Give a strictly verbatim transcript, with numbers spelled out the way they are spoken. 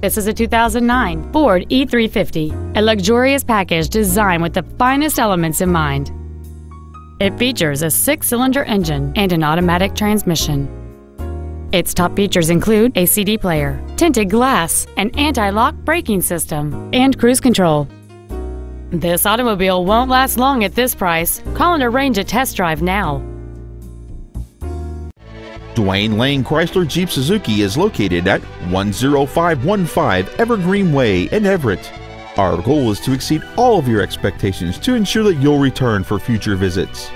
This is a two thousand nine Ford E three fifty, a luxurious package designed with the finest elements in mind. It features a six-cylinder engine and an automatic transmission. Its top features include a C D player, tinted glass, an anti-lock braking system, and cruise control. This automobile won't last long at this price. Call and arrange a test drive now. Dwayne Lane Chrysler Jeep Suzuki is located at one oh five one five Evergreen Way in Everett. Our goal is to exceed all of your expectations to ensure that you'll return for future visits.